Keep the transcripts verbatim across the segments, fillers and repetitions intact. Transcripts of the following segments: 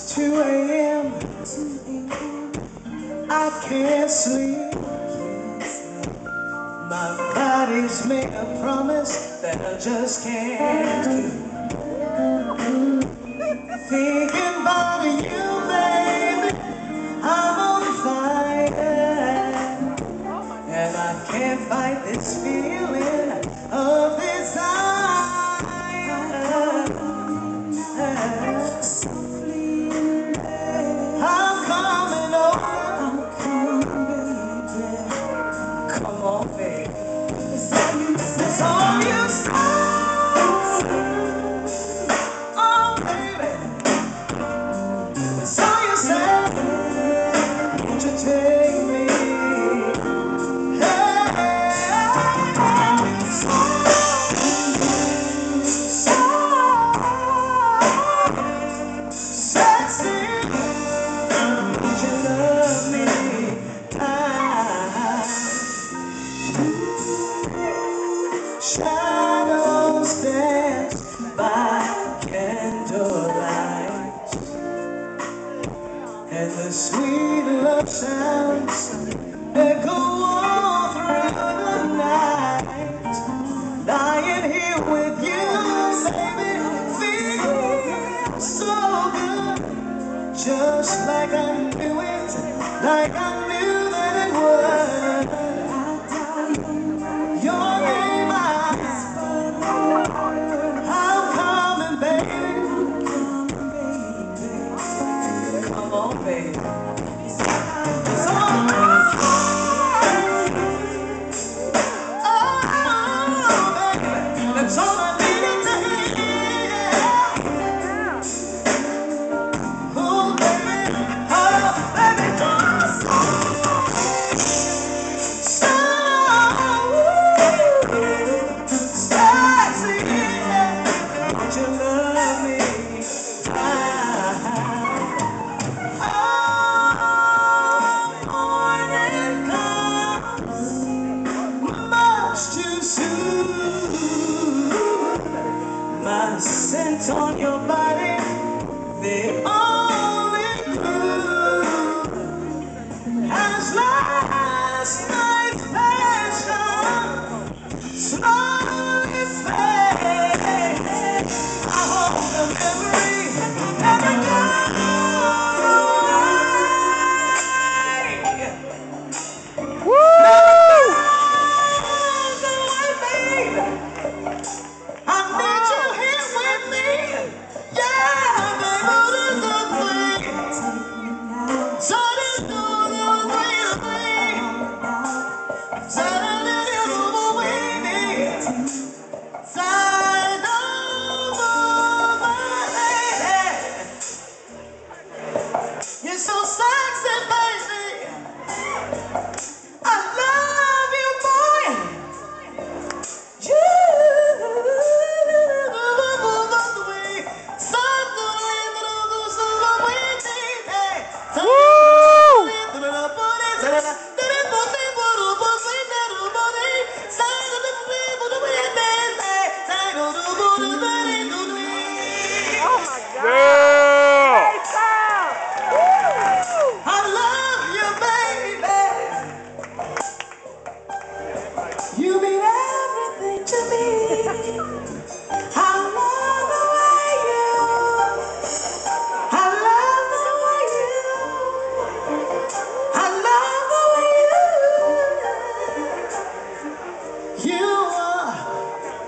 It's two A M I can't sleep. My body's made a promise that I just can't keep. Thinking about you, baby, I'm on fire, and I can't fight this feeling of desire. Shadows dance by candlelight, and the sweet love sounds echo all through the night. Lying here with you, baby, feels so good, just like I knew it, like I knew that it would. My scent on your body, the only clue, as last night's passion slowly fades. I hold the memory every day. Woo! Never goes away, baby.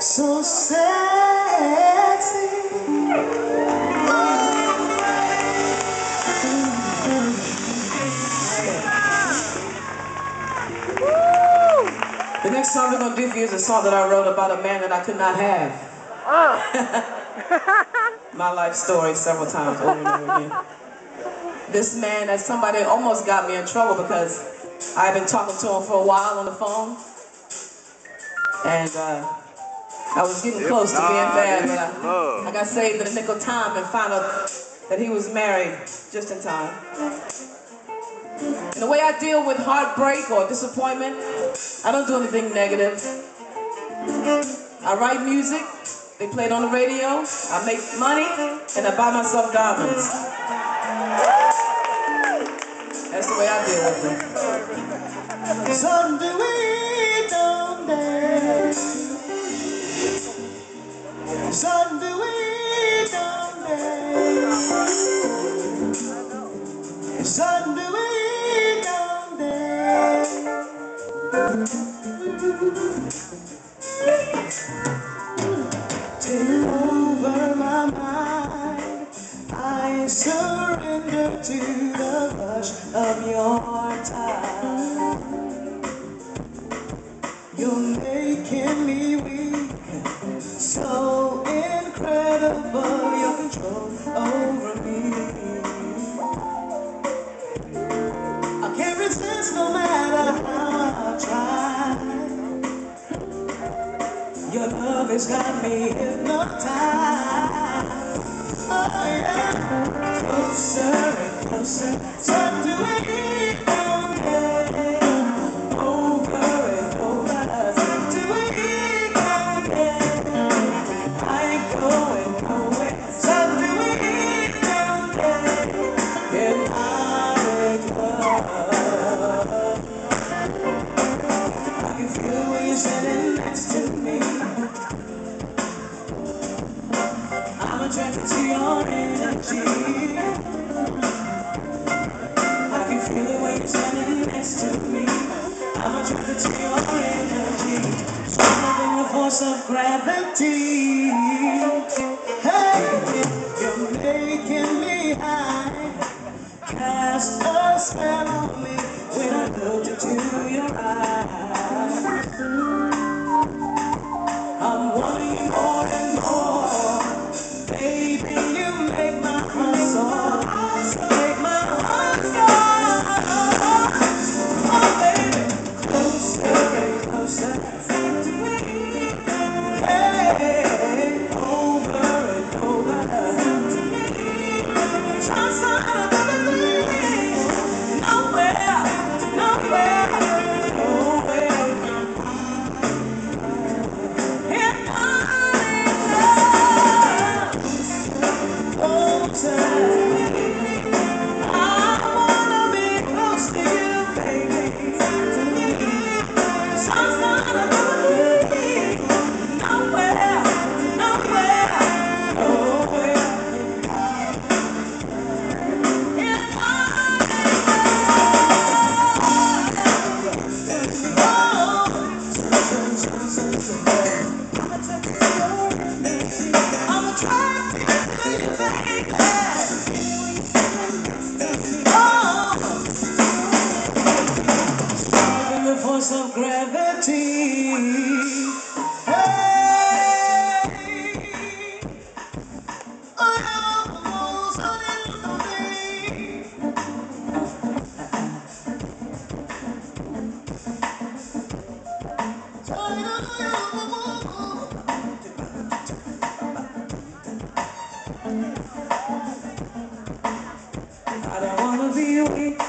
So sexy. The next song we're going to do for you is a song that I wrote about a man that I could not have. Oh. My life story several times over and over again. This man that somebody almost got me in trouble because I've been talking to him for a while on the phone. And uh, I was getting close to being bad, but I, I got saved at a nickel time and found out that he was married just in time. And the way I deal with heartbreak or disappointment, I don't do anything negative. I write music, they play it on the radio, I make money, and I buy myself diamonds. That's the way I deal with them. Some do it, don't they? Some do it, don't they? Some do it, don't they? Take over my mind, I surrender to the rush of your time. You're making me weak, so incredible your control over me. I can't resist no matter how I try. Your love has got me hypnotized. Oh yeah, closer and closer, time to it. Attracted to your energy, I can feel it when you're standing next to me. I'm attracted to your energy, stronger than the force of gravity. Hey, you're making me high, cast a spell on me when I look into your eyes. I'm wanting more and more. Baby, you make my heart soar, make my heart soar. Oh baby, closer and closer, hey, over and over. Just out of everything, nowhere, nowhere, nowhere. Here I am. Of gravity, hey, oh, I don't wanna be weak.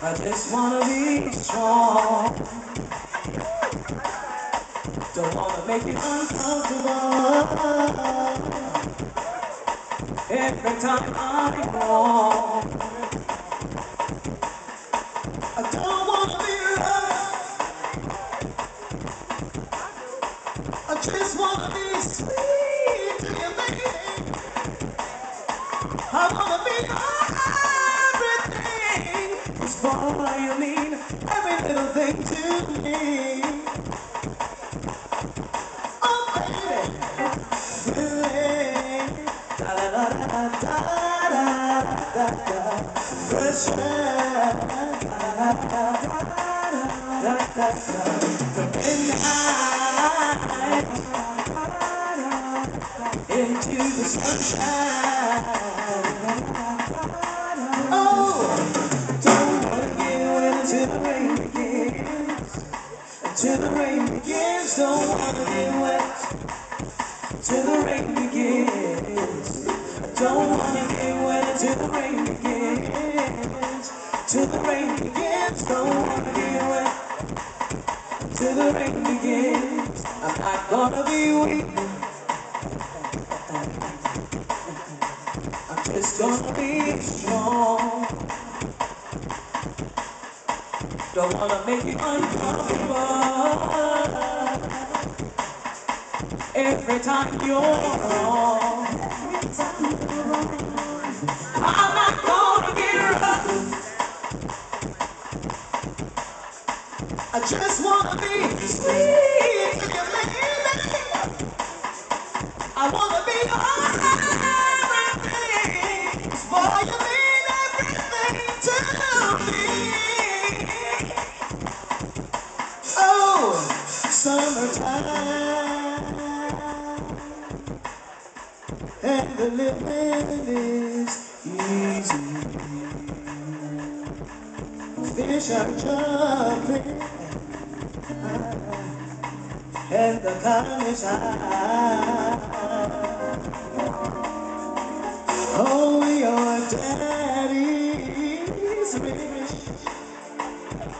I just wanna be strong. Don't wanna make it uncomfortable. Every time I'm wrong, I don't wanna be loved. I just wanna be sweet to you, baby. I wanna be high. For you mean every little thing to me. Oh baby, really, da da da da da da da. Pressure, da da da da da da. From midnight into the sunshine. Till the rain begins, don't wanna get wet. Till the rain begins, don't wanna get wet. Till the rain begins, till the rain begins, don't wanna get wet. Till the rain begins, I'm not gonna be weak. Don't be strong. Don't wanna make you uncomfortable. Every time you're wrong, I'm not gonna get rough. I just wanna be sweet with your baby. I wanna be high. Summertime, and the living is easy. Fish are jumping, and the cotton is high. Oh, your daddy's rich,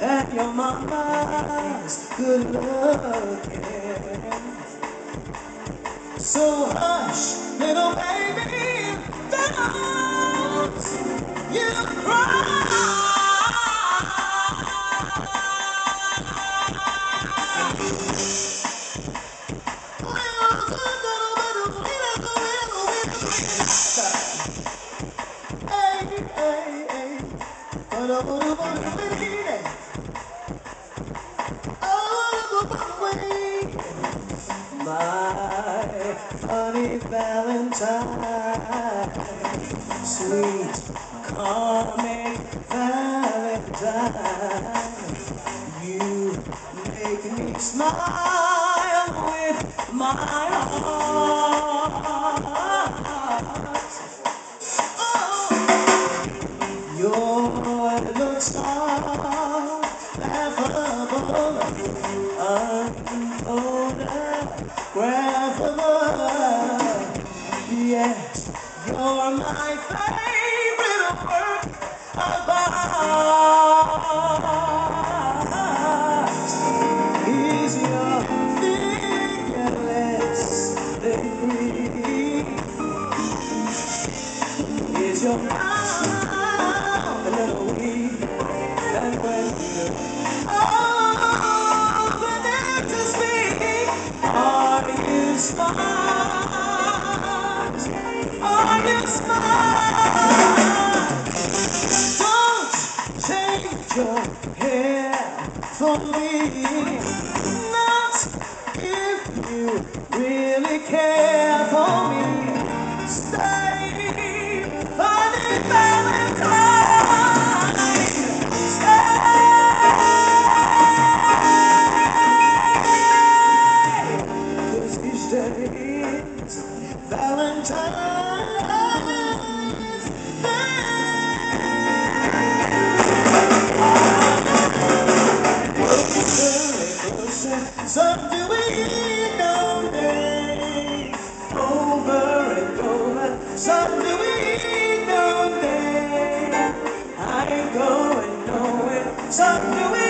and your mama's good looking. So hush, little baby, don't you cry. My honey Valentine, sweet comic Valentine, you make me smile with my heart. Oh, your looks are laughable, unfoldable. Yes, you're my favorite work of art. Is your fingerless degree? Is your mouth a little weak? And when you smart, are you smart? Don't change your hair for me, not if you really care for me. Stay funny Valentine. Some do it all day, over and over. Some do it all day, I ain't going nowhere. Some do it.